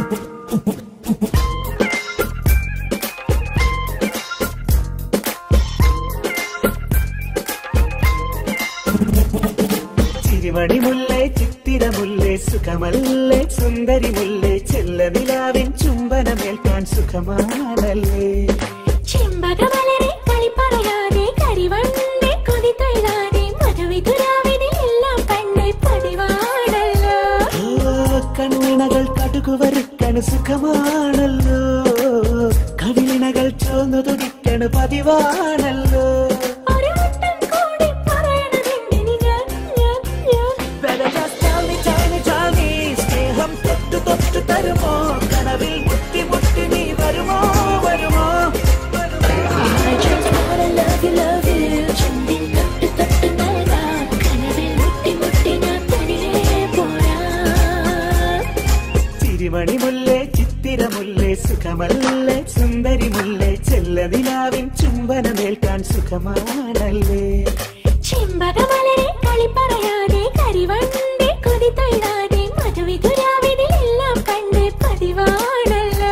Chirimani mulle, chittira mulle, sukamalle, sundari mulle, chella nilavin chumbanam elkan sukamaanalle. Chimbaga valare kalipalagade karivande kodithilade madhuviduravidil ellam panne padivaanallo. Kanninagal kadukuvar kanu sukamaanallo. Kanninagal chondu tudikkanu padivaanallo. Chirimani mulle, chittira mulle, sukamalle, sundari mulle, chella nilavin chumbanam elkan sukamaanalle. Chimbaga valare kalipalagade karivande kodithilade madhuviduravidil ellam panne padivaanallo.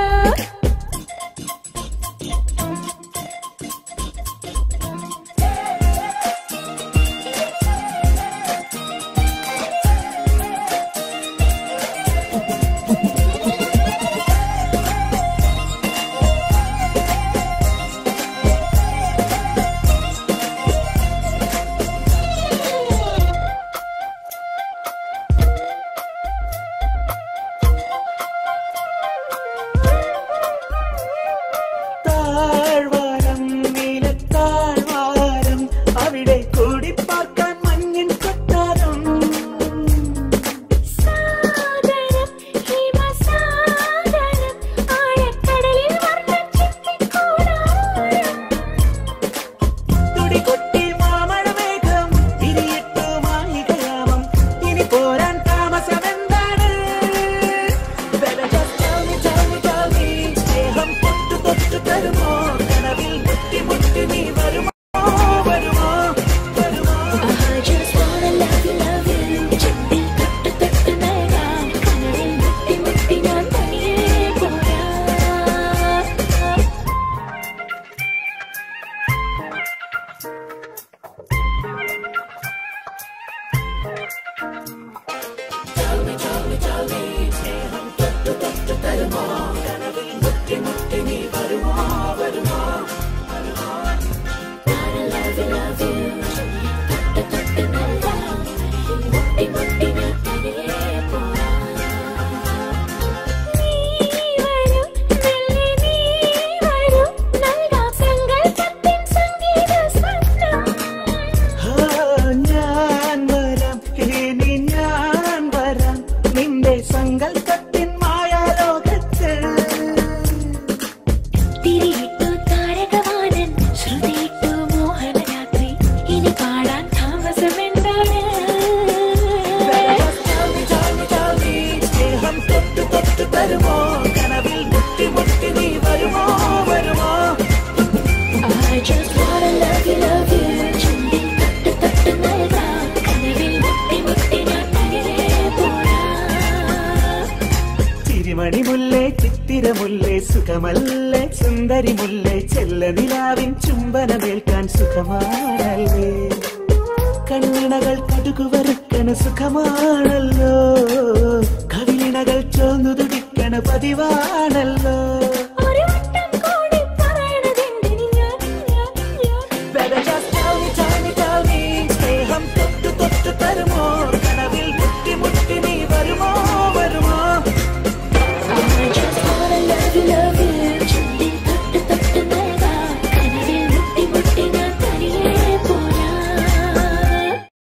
Chirimani mulle, chittira mulle, sukamalle, sundari mulle, chella nilavin chumbanam elkan sukamaanalle. Kanninagal kadukuvarkkana sukamaanallo. Kavinagal chondu tudikkana padivaanallo.